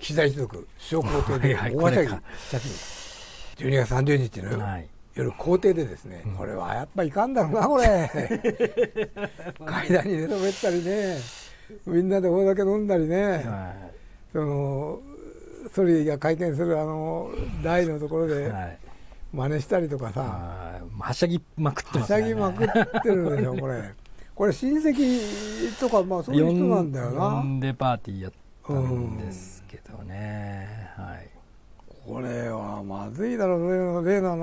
岸田一族首相公邸で大はしゃぎ12月30日の夜公邸でですね、これはやっぱいかんだろうなこれ階段に寝そべったりね、みんなで大酒飲んだりね、総理が会見する台のところで真似したりとかさ、はしゃぎまくってますね。はしゃぎまくってるでしょこれ。これ親戚とかまあそういう人なんだよな。呼んでパーティーやったんですけどね。はい。これはまずいだろう。例の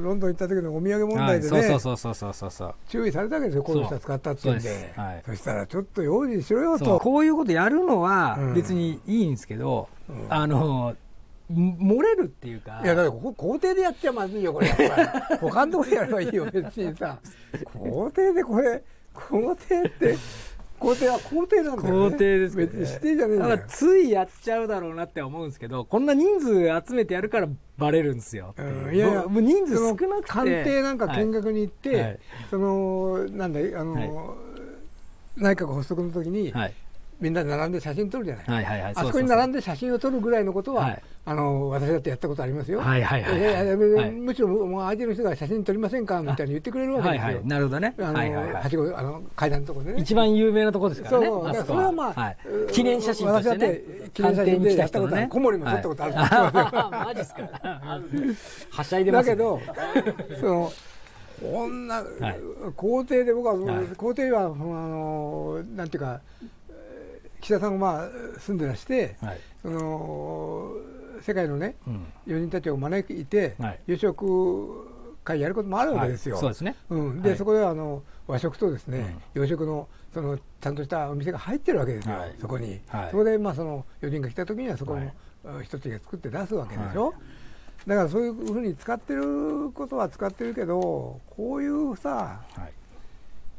ロンドン行った時のお土産問題でね。そう注意されたわけですよ。こういう人使ったっていうんで。そしたらちょっと用心しろよと。こういうことやるのは別にいいんですけど、漏れるっていうか、いやだから校庭でやっちゃまずいよこれ。他のとこでやればいいよ別にさ。校庭でこれ、校庭って校庭は校庭なんだよね。校庭ですね。別にしてじゃねえんだよ。だからついやっちゃうだろうなって思うんですけど、こんな人数集めてやるからバレるんですよ。いやいやもう人数少なくて、官邸なんか見学に行って、そのなんだ内閣発足の時に。みんな並んで写真撮るじゃない。あそこに並んで写真を撮るぐらいのことは、私だってやったことありますよ。むしろもう相手の人が写真撮りませんかみたいに言ってくれるわけですよ。なるほどね。階段のところでね。一番有名なところですからね。それはまあ記念写真としてね。記念写真でやったことある。小森も撮ったことあるんですよ。マジですか。はしゃいでます。だけどその。こんな校庭で僕は校庭はなんていうか。岸田さんがまあ住んでらして、その世界のね、4人たちを招いて夕食会やることもあるわけですよ。そうですね。でそこで和食とですね、洋食のそのちゃんとしたお店が入ってるわけですよ。そこに。そこでまあその4人が来た時にはそこの人たちが作って出すわけでしょ。だからそういうふうに使ってることは使ってるけど、こういうさ、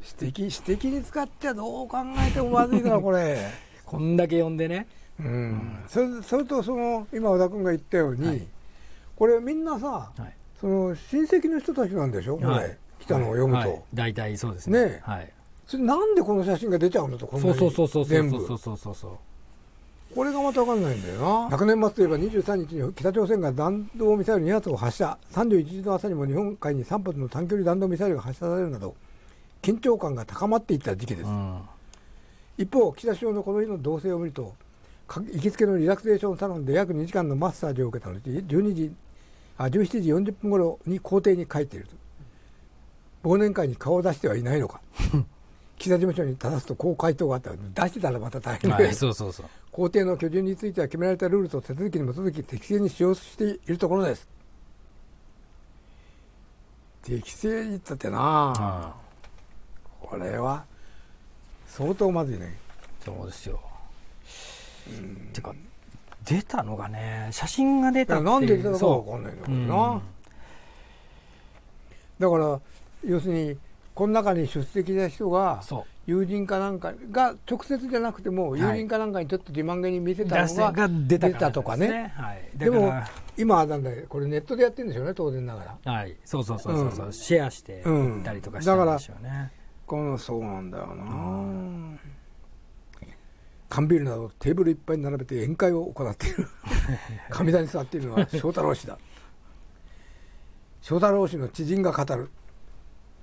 私的に使っちゃどう考えてもまずいからこれ。こんだけ呼んでね、それとその今小田君が言ったように、これみんなさ、その親戚の人たちなんでしょ、これ来たのを読むと大体そうですね。それなんでこの写真が出ちゃうのと、こんなに全部これがまた分かんないんだよな。昨年末といえば23日に北朝鮮が弾道ミサイル2発を発射、31日の朝にも日本海に3発の短距離弾道ミサイルが発射されるなど緊張感が高まっていった時期です。一方、岸田首相のこの日の動静を見ると、行きつけのリラクゼーションサロンで約2時間のマッサージを受けた後、17時40分頃に公邸に帰っていると。忘年会に顔を出してはいないのか。岸田事務所に正すとこう回答があったので、出してたらまた大変で、公邸の居住については決められたルールと手続きに基づき適正に使用しているところです。適正にったってな、これは相当まずいね。そうですよ。てか出たのがね、写真が出たっていう。なんで出たのかわかんないんだな。だから要するにこの中に出席した人が友人かなんかが直接じゃなくても友人かなんかにちょっと自慢げに見せたのが出たとかね。でも今なんだこれネットでやってるんでしょうね、当然ながら。そうシェアしていったりとかしてるんでしょうね。このそうなんだよな。缶ビールなどテーブルいっぱいに並べて宴会を行っている神田に座っているのは翔太郎氏だ翔太郎氏の知人が語る、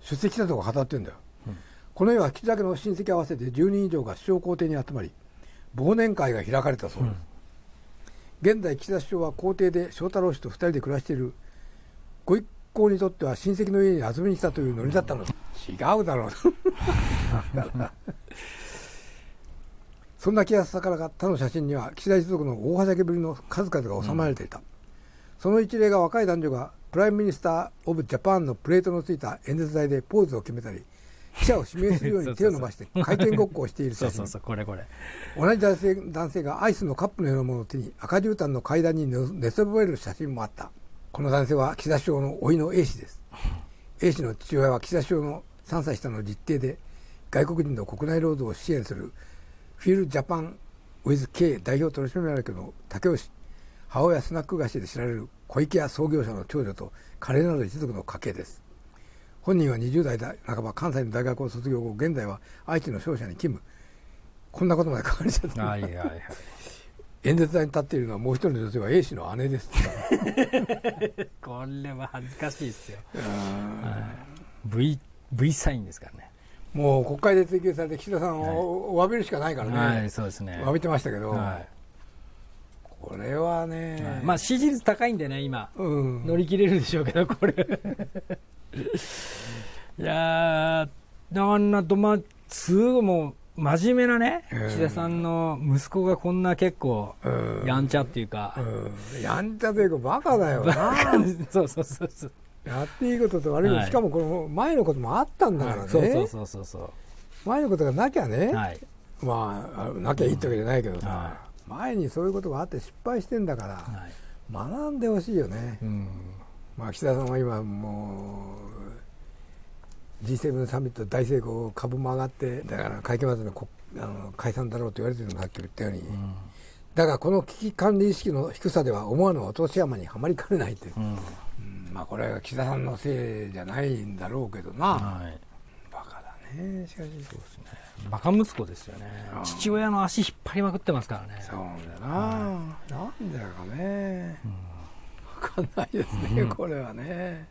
出席者とか語ってるんだよ、この日は岸田家の親戚合わせて10人以上が首相公邸に集まり忘年会が開かれたそうです、現在岸田首相は公邸で翔太郎氏と2人で暮らしている。ご一行にとっては親戚の家に遊びに来たというノリだったのです、違うだろうそんな気安さからか他の写真には岸田一族の大はしゃぎぶりの数々が収まられていた、その一例が若い男女がプライムミニスター・オブ・ジャパンのプレートのついた演説台でポーズを決めたり記者を指名するように手を伸ばして回転ごっこをしている写真、同じ男性がアイスのカップのようなものを手に赤絨毯の階段に寝そべる写真もあった。この男性は岸田首相の甥の A 氏です。 A 氏の父親は岸田首相の3歳下の日程で外国人の国内労働を支援するフィールジャパンウィズ K 代表取締役の竹吉、母親スナック菓子で知られる小池屋創業者の長女と華麗なる一族の家系です。本人は20代半ば、関西の大学を卒業後現在は愛知の商社に勤務。こんなことまで書かれちゃった演説台に立っているのはもう一人の女性は A 氏の姉ですこれは恥ずかしいですよ。V サインですからね。もう国会で追及されて岸田さんをお詫びるしかないからね、はい、そうですね、詫びてましたけど、はい、これはね、はい、まあ支持率高いんでね今、うん、乗り切れるでしょうけどこれいやー、あんなと、まあすごいもう真面目なね、岸田さんの息子がこんな結構やんちゃっていうか、やんちゃというかバカだよなそうそうそうそう、やっていいことと悪いこと、はい、しかもこの前のこともあったんだからね、前のことがなきゃね、はい、まあなきゃいいってわけじゃないけどさ、はい、前にそういうことがあって失敗してんだから、はい、学んでほしいよね、うん、まあ、岸田さんは今もう G7 サミット大成功、株も上がって、だから会期末の解散だろうと言われてるの、さっき言ったように、うん、だからこの危機管理意識の低さでは思わぬ落とし山にはまりかねないって、うん、まあこれは岸田さんのせいじゃないんだろうけどな、はい、バカだね、しかし、そうですね、バカ息子ですよね、父親の足引っ張りまくってますからね、そうだな、はい、なんだかね、うん、分かんないですね、うん、これはね。